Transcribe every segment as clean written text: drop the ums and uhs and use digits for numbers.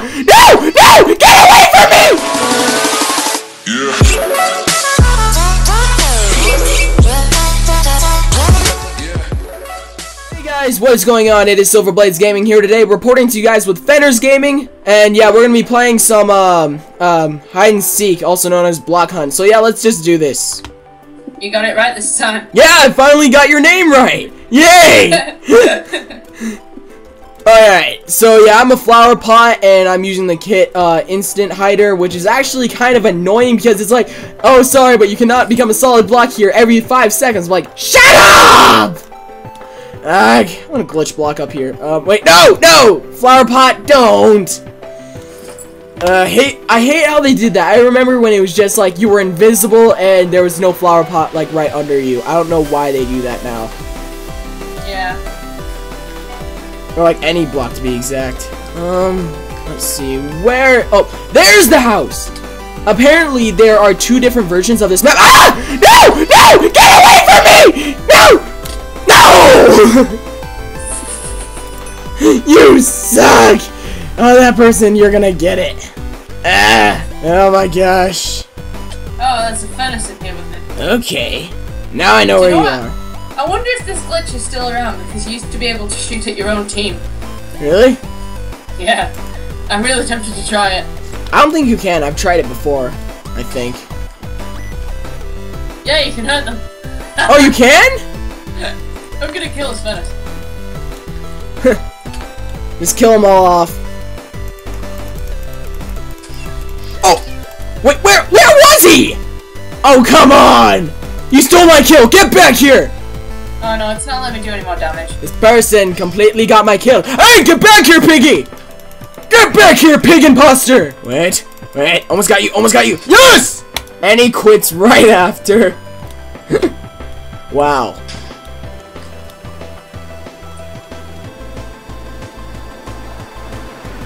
No! No! Get away from me! Hey guys, what is going on? It is Silverblades Gaming here today, reporting to you guys with Fenner's Gaming. And yeah, we're gonna be playing some hide and seek, also known as Block Hunt. So yeah, let's just do this. You got it right this time. Yeah, I finally got your name right! Yay! Alright, so yeah, I'm a flower pot, and I'm using the kit, Instant Hider, which is actually kind of annoying, because it's like, oh, sorry, but you cannot become a solid block here every 5 seconds. I'm like, shut up! I want to glitch block up here. Wait, no, no! Flower pot, don't! I hate how they did that. I remember when it was just like, you were invisible, and there was no flower pot, like, right under you. I don't know why they do that now. Yeah. Or like any block to be exact. Let's see where. Oh, there's the house. Apparently there are two different versions of this map. Ah! No! No! Get away from me! No! No! You suck! Oh, that person, you're gonna get it. Ah! Oh my gosh. Oh, that's a furnace in here with it. Okay. Now I know where you are. I wonder if this glitch is still around, because you used to be able to shoot at your own team. Really? Yeah. I'm really tempted to try it. I don't think you can. I've tried it before, I think. Yeah, you can hurt them. Oh, you can? I'm gonna kill this furnace. Just kill them all off. Oh! Wait, where was he? Oh, come on! You stole my kill! Get back here! Oh no, it's not letting me do any more damage. This person completely got my kill. Hey, get back here, piggy! Get back here, pig imposter! Wait, wait, almost got you, almost got you. Yes! And he quits right after. Wow.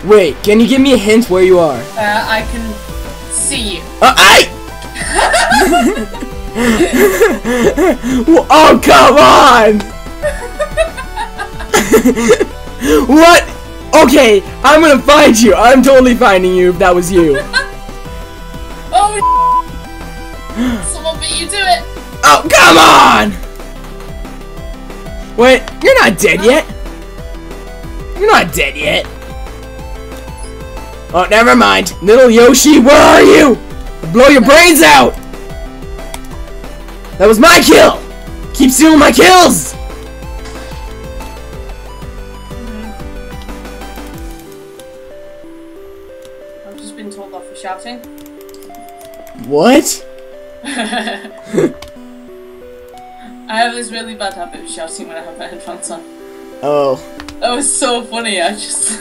Wait, can you give me a hint where you are? I can see you. Hey! Oh, come on! What? Okay, I'm gonna find you. I'm totally finding you if that was you. Oh, someone beat you to it. Oh, come on! Wait, you're not dead yet. You're not dead yet. Oh, never mind. Little Yoshi, where are you? I'll blow your brains out! That was my kill! Keep stealing my kills! Mm-hmm. I've just been told off for shouting. What? I have this really bad habit of shouting when I have my headphones on. Oh. That was so funny, I just...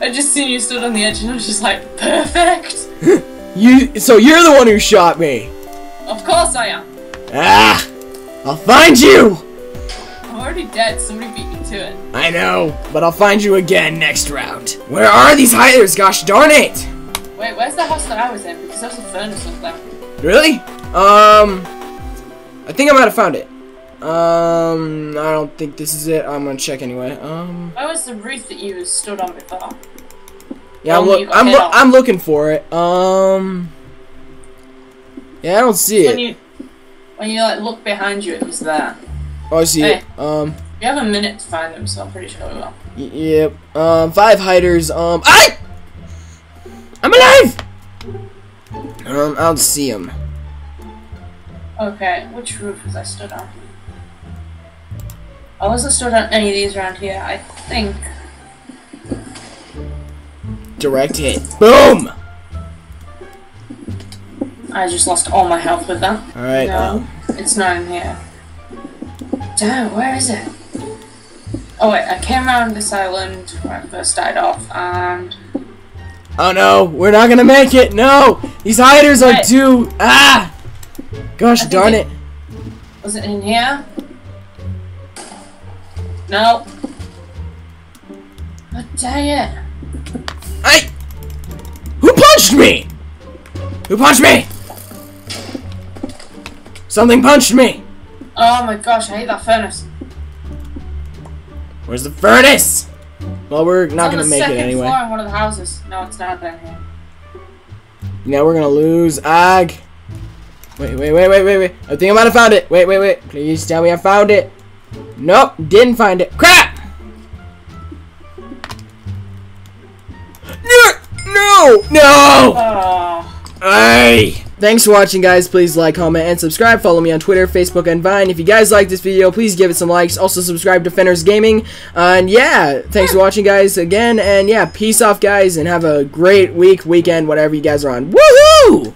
I just seen you stood on the edge and I was just like, perfect! So you're the one who shot me! Of course I am! Ah! I'll find you! I'm already dead, somebody beat me to it. I know, but I'll find you again next round. Where are these hiders, gosh darn it! Wait, where's the house that I was in? Because there was a furnace with them. Really? I think I might have found it. I don't think this is it. I'm gonna check anyway. Where was the roof that you stood on before? Yeah, I'm looking for it. Yeah, I don't see it. When you like look behind you, it was there. Oh, I see it. We have a minute to find them, so I'm pretty sure we will. Yep. 5 hiders. I'm alive. I don't see them. Okay, which roof was I stood on? I wasn't stood on any of these around here, I think. Direct hit. Boom! I just lost all my health with that. Alright. No, it's not in here. Damn, where is it? Oh wait, I came around this island where I first died off, and... Oh no, we're not gonna make it! No! These hiders are too... Ah! Gosh darn it. Was it in here? No. Oh, dang it. Hey! Who punched me? Who punched me? Something punched me. Oh my gosh, I hate that furnace. Where's the furnace? Well, we're not gonna make it anyway. It's on the second floor in one of the houses. No, it's not down here. Now we're gonna lose Ag. Wait. I think I might have found it. Wait. Please tell me I found it. Nope, didn't find it. Crap! No! Ay. Thanks for watching, guys. Please like, comment, and subscribe. Follow me on Twitter, Facebook, and Vine. If you guys like this video, please give it some likes. Also, subscribe to Fenner's Gaming. And yeah, thanks for watching, guys, again. And yeah, peace off, guys, and have a great week, weekend, whatever you guys are on. Woohoo!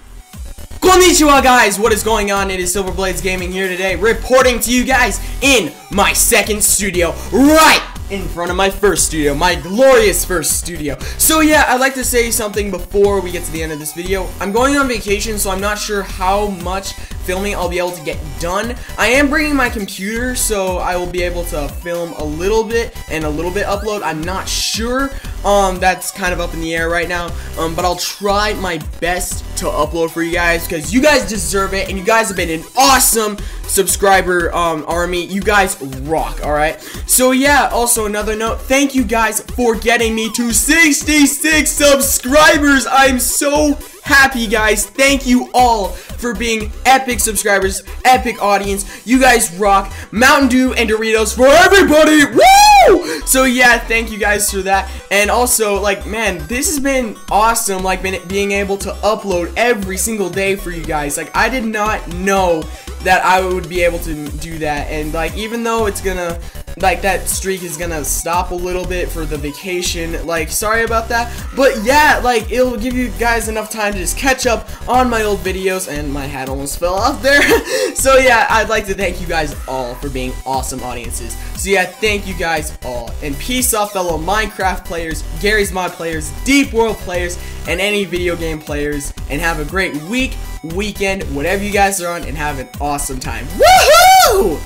Konnichiwa, guys! What is going on? It is Silverblades Gaming here today, reporting to you guys in my second studio, right in front of my first studio, my glorious first studio. So yeah, I'd like to say something before we get to the end of this video. I'm going on vacation, so I'm not sure how much filming I'll be able to get done. I am bringing my computer, so I will be able to film a little bit and a little bit upload. I'm not sure. That's kind of up in the air right now. But I'll try my best to upload for you guys, because you guys deserve it, and you guys have been an awesome subscriber army. You guys rock, alright? So yeah, also another note, thank you guys for getting me to 66 subscribers. I'm so happy, guys. Thank you all for being epic subscribers, epic audience. You guys rock. Mountain Dew and Doritos for everybody. Woo! So yeah, thank you guys for that. And also, like, man, this has been awesome, like, being able to upload every single day for you guys. Like, I did not know that I would be able to do that. And like, even though it's gonna, like, that streak is gonna stop a little bit for the vacation, like, sorry about that, but yeah, like, it'll give you guys enough time to just catch up on my old videos. And my hat almost fell off there. So yeah, I'd like to thank you guys all for being awesome audiences. So yeah, thank you guys all, and peace off, fellow Minecraft players, Garry's Mod players, Deep World players, and any video game players, and have a great week, weekend, whatever you guys are on, and have an awesome time. Woohoo!